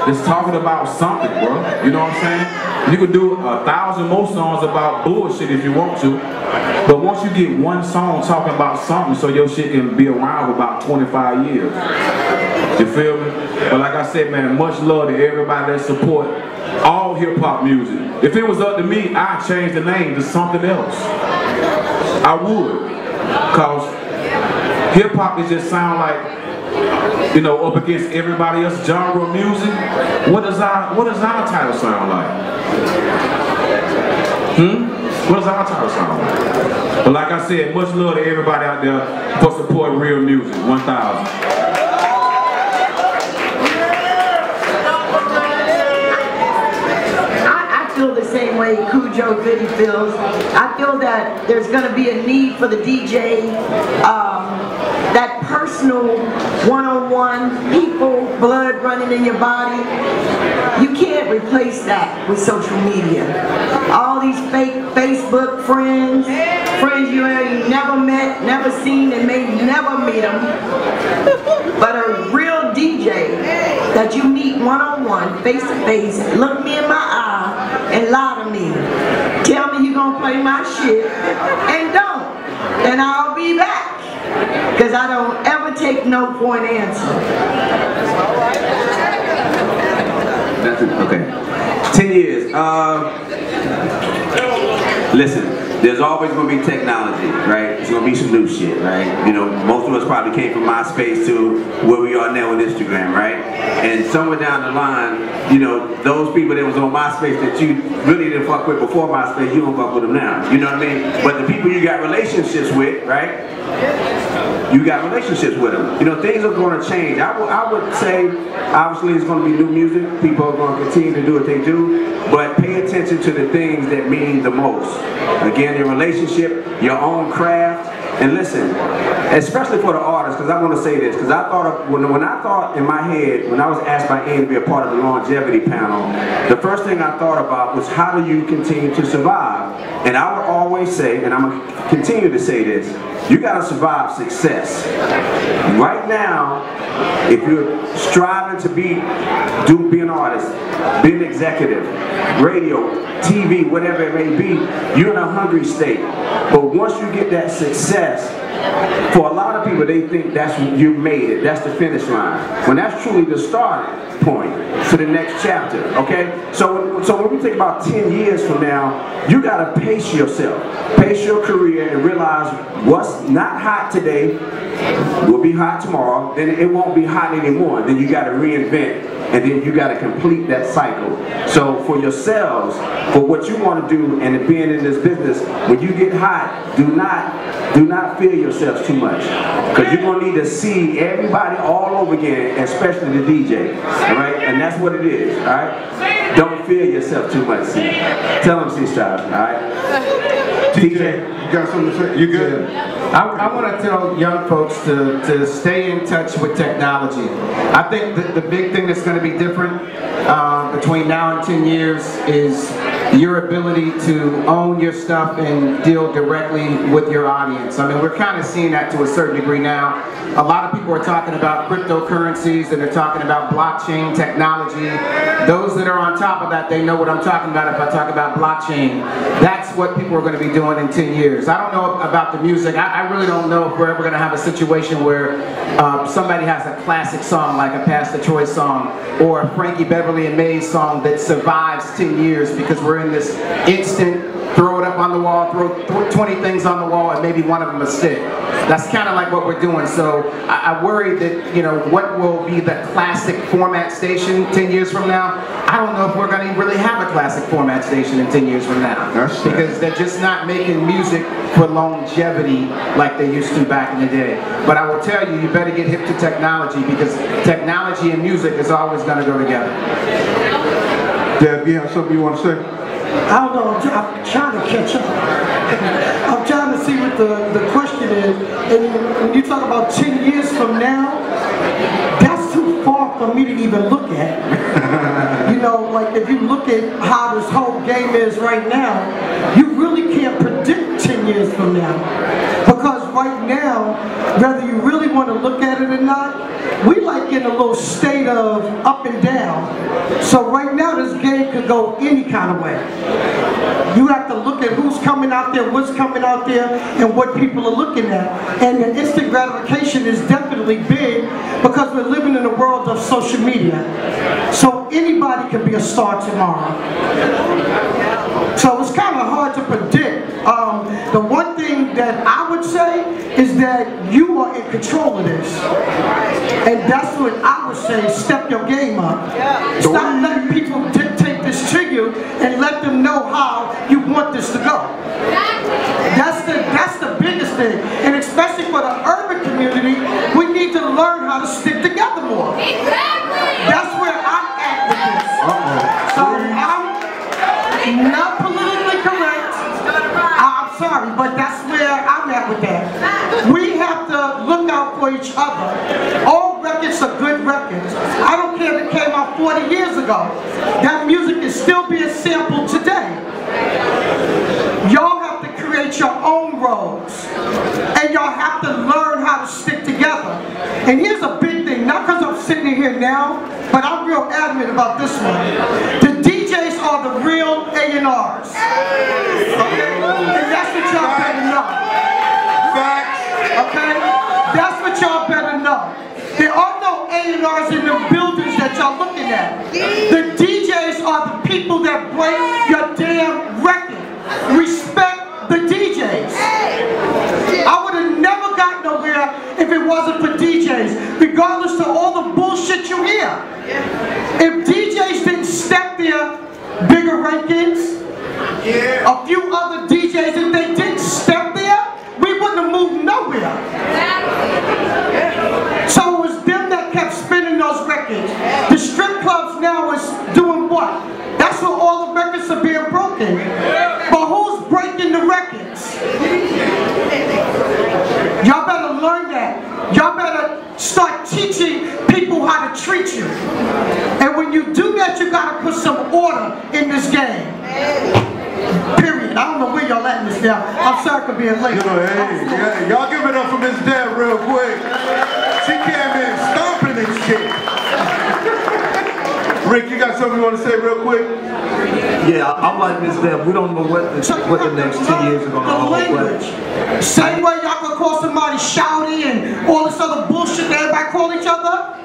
That's talking about something, bro. You know what I'm saying? You can do a thousand more songs about bullshit if you want to, but once you get one song talking about something, so your shit can be around for about twenty-five years. You feel me? But like I said, man, much love to everybody that support all hip hop music. If it was up to me, I'd change the name to something else. I would, cause hip hop is just sound like, you know, up against everybody else genre of music. What does our what does our title sound like? Hmm? What does our title sound like? But like I said, much love to everybody out there for supporting real music. one thousand. Same way Khujo Goodie feels. I feel that there's going to be a need for the D J, um, that personal one-on-one, people, blood running in your body. You can't replace that with social media. All these fake Facebook Facebook friends, friends you ain't never met, never seen, and may never meet them, but a real D J that you meet one-on-one, face-to-face, look me in my eye and lie to me. Tell me you're going to play my shit and don't, and I'll be back, because I don't ever take no for an answer. Okay. Ten years. Uh, listen. There's always going to be technology, right? There's going to be some new shit, right? You know, most of us probably came from MySpace to where we are now with Instagram, right? And somewhere down the line, you know, those people that was on MySpace that you really didn't fuck with before MySpace, you don't fuck with them now. You know what I mean? But the people you got relationships with, right? You got relationships with them. You know, things are going to change. I would, I would say, obviously, it's going to be new music. People are going to continue to do what they do. But pay attention to the things that mean the most. Again, your relationship, your own craft, and listen, especially for the artists, because I want to say this, because I thought, of, when, when I thought in my head, when I was asked by Ian to be a part of the longevity panel, the first thing I thought about was how do you continue to survive? And I would always say, and I'm going to continue to say this, you got to survive success. Right now, if you're striving to be, do, be an artist, be an executive, radio, T V, whatever it may be, you're in a hungry state. But once you get that success, for a lot of people, they think that's you made it. That's the finish line. When that's truly the starting point to the next chapter. Okay. So, so when we think about ten years from now, you gotta pace yourself, pace your career, and realize what's not hot today will be hot tomorrow. Then it won't be hot anymore. Then you gotta reinvent, and then you gotta complete that cycle. So for yourselves, for what you want to do, and being in this business, when you get hot, do not, do not feel yourself. Yourselves too much, because you're gonna need to see everybody all over again, especially the D J. All right, and that's what it is. All right, don't fear yourself too much. See, tell them, see, stop. All right, D J, you got something to say? You good? Yeah. I, I want to tell young folks to, to stay in touch with technology. I think that the big thing that's going to be different uh, between now and ten years is your ability to own your stuff and deal directly with your audience. I mean, we're kind of seeing that to a certain degree now. A lot of people are talking about cryptocurrencies and they're talking about blockchain technology. Those that are on top of that, they know what I'm talking about if I talk about blockchain. That's what people are going to be doing in ten years. I don't know about the music. I, I really don't know if we're ever going to have a situation where uh, somebody has a classic song like a Pastor Troy song or a Frankie Beverly and Mays song that survives ten years, because we're in this instant, throw it up on the wall, throw, throw twenty things on the wall and maybe one of them will stick. That's kind of like what we're doing. So I, I worry that, you know, what will be the classic format station ten years from now? I don't know if we're going to really have a classic format station in ten years from now. That's because it. They're just not making music for longevity like they used to back in the day. But I will tell you, you better get hip to technology, because technology and music is always going to go together. Deb, you have something you want to say? I don't know. I'm trying to catch up. I'm trying to see what the, the question is. And when you talk about ten years from now, that's too far for me to even look at. You know, like if you look at how this whole game is right now, you really can't predict ten years from now. Because right now, whether you really want to look at it or not, we like in a little state of up and down. So right now this game could go any kind of way. You have to look at who's coming out there, what's coming out there, and what people are looking at. And the instant gratification is definitely big, because we're living in a world of social media. So anybody can be a star tomorrow. So it's kind of hard to predict. Um, the one thing that I would say is that you are in control of this. And that's what I would say, step your game up. Yeah. Stop letting people dictate this to you and let them know how you want this to go. That's the, that's the biggest thing. And especially for the urban community, we need to learn how to stick together more. Exactly. That's where I'm at with this. Uh-oh. So I'm not politically correct. I'm sorry, but that's where I'm at with that. We have to look out for each other. All records are good records. I don't care if it came out forty years ago. That music is still being sampled today. Y'all have have to learn how to stick together. And here's a big thing, not because I'm sitting in here now, but I'm real adamant about this one. The D Js are the real A and Rs. Okay? And that's what y'all better know. Facts. Okay? That's what y'all better know. There are no A and Rs in the buildings that y'all looking at. The D Js are the people that break your damn record. Respect the D Js. I would have never got nowhere if it wasn't for D Js, regardless to all the bullshit you hear. If D Js didn't step their bigger rankings, a few other D Js, if they didn't step there, we wouldn't have moved nowhere. So it was them that kept spinning those records. The strip clubs now is doing what? That's where all the records are being broken. But who's breaking the records? Y'all better learn that. Y'all better start teaching people how to treat you. And when you do that, you gotta put some order in this game. Period. I don't know where y'all at in this down. I'm sorry for being late. Y'all hey, yeah, y'all give it up for Miss Deb real quick. She came in stomping this shit. Rick, you got something you want to say real quick? Yeah, I'm like Miss Deb. We don't know what the, so what the next ten years are going to hold. Language. But same way y'all can call somebody shouty and all this other bullshit that everybody call each other.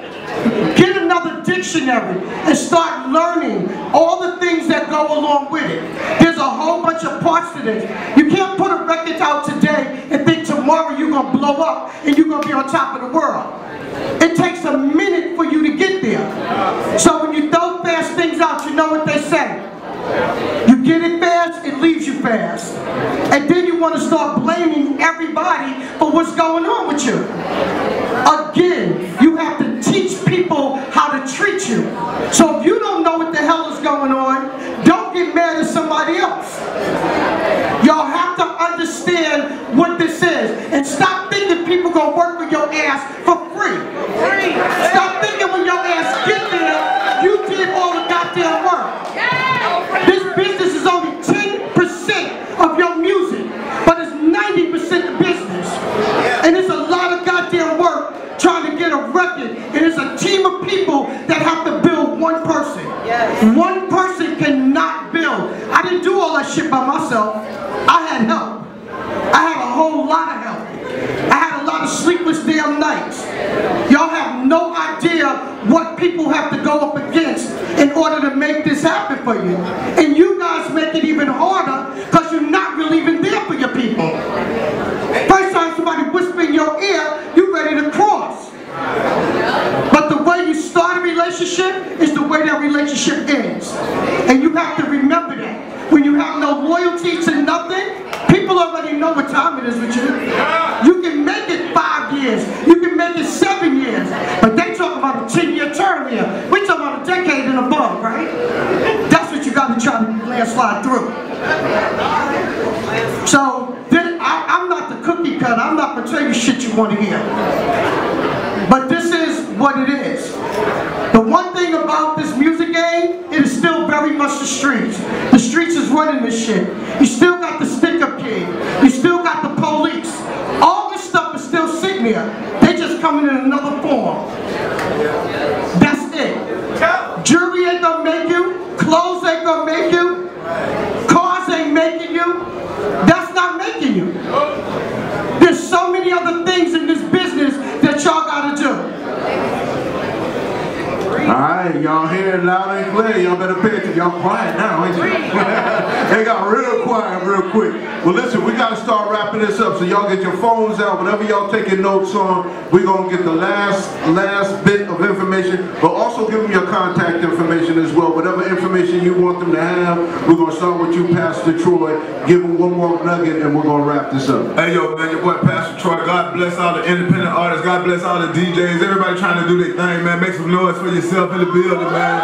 Get another dictionary and start learning all the things that go along with it. There's a whole bunch of parts to this. You can't put a record out today and think tomorrow you're going to blow up and you're going to be on top of the world. It takes a minute for you to get there. So when you throw fast things out, you know what they say. You get it fast, it leaves you fast. And then you want to start blaming everybody for what's going on with you. Again, you have to teach people how to treat you. So if you don't know what the hell is going on, don't get mad at somebody else. Y'all have to understand what this is. And stop thinking people going to work with your ass for free. Stop thinking when your ass gets there, you did all the goddamn work. Business is only ten percent of your music, but it's ninety percent the business. And it's a lot of goddamn work trying to get a record, and it's a team of people that have to build one person. Yes. One person cannot build. I didn't do all that shit by myself. I had help. I had a whole lot of help. I had a lot of sleepless damn nights. Y'all have no idea what people have to go up against in order to make this happen for you. And you guys make it even harder because you're not really even there for your people. First time somebody whisper in your ear, you're ready to cross. But the way you start a relationship is the way that relationship ends. And you have to remember that. When you have no loyalty to nothing, people already know what time it is with you. You can make it five years. You can make it seven years. But they talk about a ten-year term here. We talk about a decade and above, right? That's what you got to try to landslide through. So then I, I'm not the cookie cutter. I'm not going to tell you shit you want to hear. But this is what it is. The one thing about this music game, it is still very much the streets. The streets is running this shit. You still got the stick-up kid. You still got the police. All this stuff is still sitting there. They just coming in another form. That's it. Jury ain't gonna make you. Clothes ain't gonna make you. Cars ain't making you. That's not making you. There's so many other things in this business that y'all gotta do. Alright, y'all hear it loud and clear. Y'all better pay attention. Y'all quiet now, ain't you? They got real quiet real quick. Well, listen, we got to start wrapping this up. So y'all get your phones out. Whatever y'all taking notes on, we're going to get the last, last bit of information. But also give them your contact information as well. Whatever information you want them to have, we're going to start with you, Pastor Troy. Give them one more nugget, and we're going to wrap this up. Hey, yo, man, your boy, Pastor Troy. God bless all the independent artists. God bless all the D Js. Everybody trying to do their thing, man. Make some noise for yourself. Up in the building, man.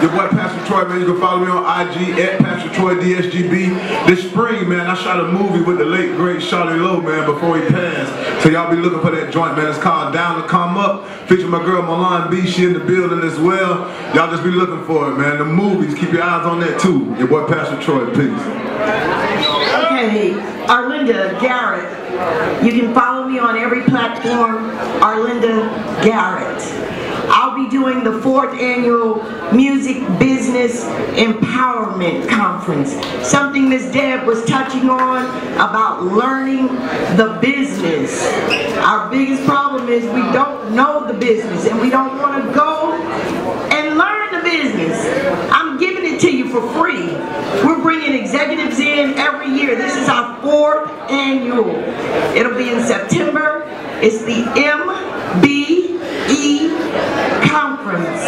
Your boy Pastor Troy, man. You can follow me on I G at Pastor Troy D S G B. This spring, man, I shot a movie with the late great Charlie Lowe, man, before he passed. So y'all be looking for that joint, man. It's called Down to Come Up. Featuring my girl Milan B. She in the building as well. Y'all just be looking for it, man. The movies, keep your eyes on that too. Your boy Pastor Troy, peace. Okay, Arlinda Garrett. You can follow me on every platform, Arlinda Garrett. I'll be doing the fourth annual Music Business Empowerment Conference. Something Miz Deb was touching on about learning the business. Our biggest problem is we don't know the business and we don't want to go and learn the business. I'm giving it to you for free. We're bringing executives in every year. This is our fourth annual. It'll be in September. It's the M B E Conference.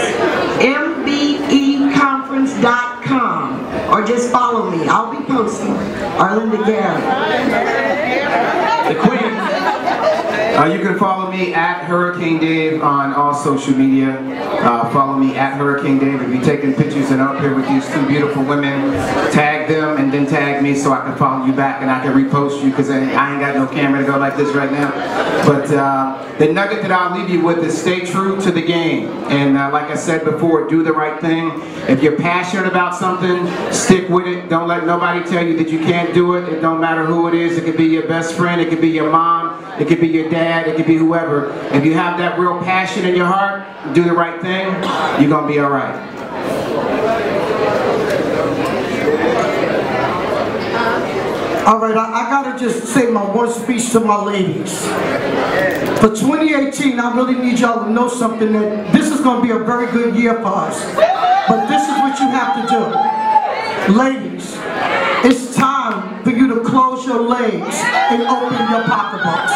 M B E conference dot com. Or just follow me. I'll be posting. Arlinda Garrett. The Queen. Uh, you can follow me at Hurricane Dave on all social media. Uh, follow me at Hurricane Dave. If you're taking pictures and up here with these two beautiful women, tag them and then tag me so I can follow you back and I can repost you because I ain't got no camera to go like this right now. But uh, the nugget that I'll leave you with is stay true to the game. And uh, like I said before, do the right thing. If you're passionate about something, stick with it. Don't let nobody tell you that you can't do it. It don't matter who it is. It could be your best friend. It could be your mom. It could be your dad, it could be whoever. If you have that real passion in your heart, do the right thing, you're gonna be all right. All right, I, I gotta just say my one speech to my ladies. For twenty eighteen, I really need y'all to know something, that this is gonna be a very good year for us. But this is what you have to do. Ladies, it's time for you to close your legs and open your pocketbooks.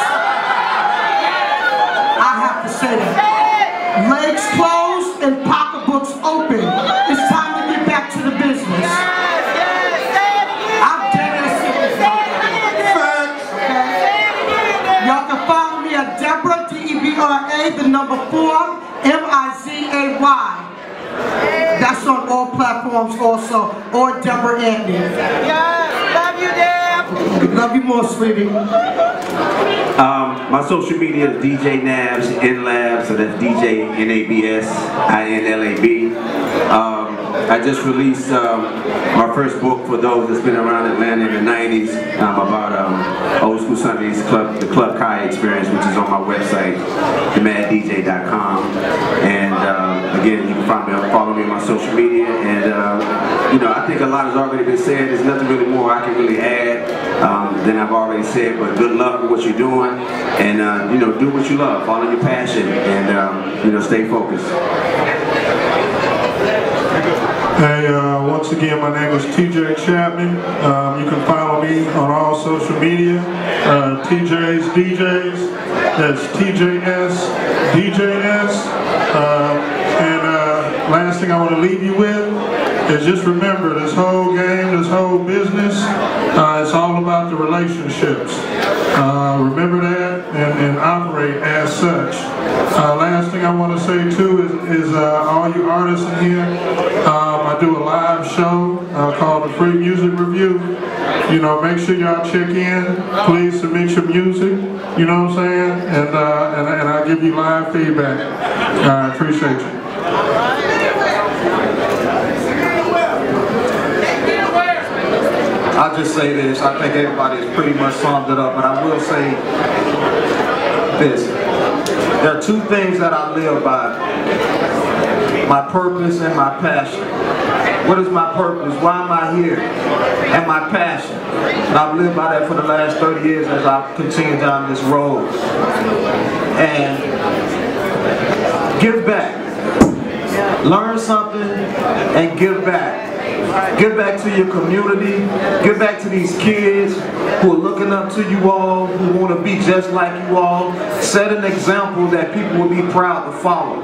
I have to say that. Legs closed and pocketbooks open. It's time to get back to the business. I'm dead ass serious. Okay? Y'all can follow me at Debra, D E B R A, the number four, M I Z A Y. That's on all platforms also, or Debra Antney. Yes, love you, Deb. Love you more, sweetie. Um, my social media is D J Nabs, N Labs, so that's D J N A B S, I N L A B. Um, I just released um, my first book for those that's been around Atlanta in the nineties um, about um, Old School Sundays, club, the Club Kai Experience, which is on my website, the mad D J dot com. And um, again, you can find me, follow me on my social media. And uh, you know, I think a lot has already been said. There's nothing really more I can really add um, than I've already said. But good luck with what you're doing, and uh, you know, do what you love, follow your passion, and um, you know, stay focused. Hey, uh, once again, my name is T J Chapman. Um, you can follow me on all social media, uh, T J's D Js, that's T J S D Js. Uh, and uh, last thing I want to leave you with is just remember this whole game, this whole business, uh, it's all about the relationships. Uh, remember that and, and operate as such. Uh, last thing I want to say too is, is uh, all you artists in here, um, I do a live show uh, called The Free Music Review. You know, make sure y'all check in. Please submit your music, you know what I'm saying? And, uh, and, and I'll give you live feedback. I uh, appreciate you. I'll just say this, I think everybody has pretty much summed it up, but I will say this. There are two things that I live by, my purpose and my passion. What is my purpose? Why am I here? And my passion. And I've lived by that for the last thirty years as I've continued down this road. And give back. Learn something and give back. Give back to your community. Give back to these kids who are looking up to you all, who want to be just like you all. Set an example that people will be proud to follow.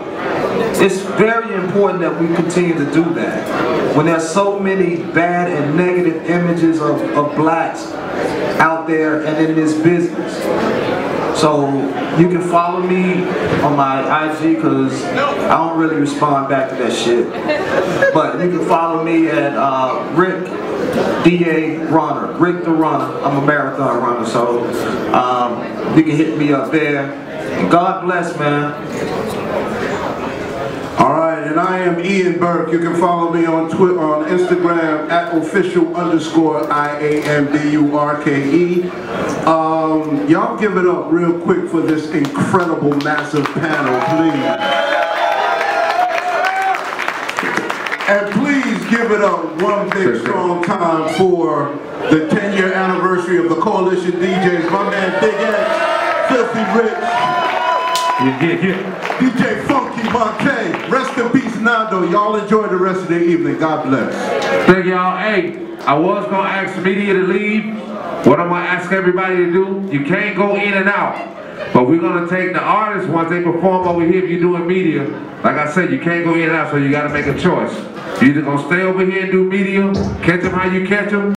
It's very important that we continue to do that. When there's so many bad and negative images of, of blacks out there and in this business. So you can follow me on my I G because I don't really respond back to that shit. But you can follow me at uh, Rick D A Runner, Rick the Runner. I'm a marathon runner, so um, you can hit me up there. God bless, man. All right. and I am Ian Burke. You can follow me on Twitter, on Instagram at official underscore I A M B U R K E. Um, y'all give it up real quick for this incredible, massive panel, please. And please give it up one big strong time for the ten year anniversary of the Coalition D Js. My man Big X, Filthy Rich. Yeah, yeah, yeah. D J Funky Monkey, rest in peace Nando. Y'all enjoy the rest of the evening. God bless. Thank y'all. Hey, I was gonna ask the media to leave. What I'm gonna ask everybody to do, you can't go in and out. But we're gonna take the artists once they perform over here. If you're doing media, like I said, you can't go in and out, so you gotta make a choice. You're either gonna stay over here and do media, catch them how you catch them.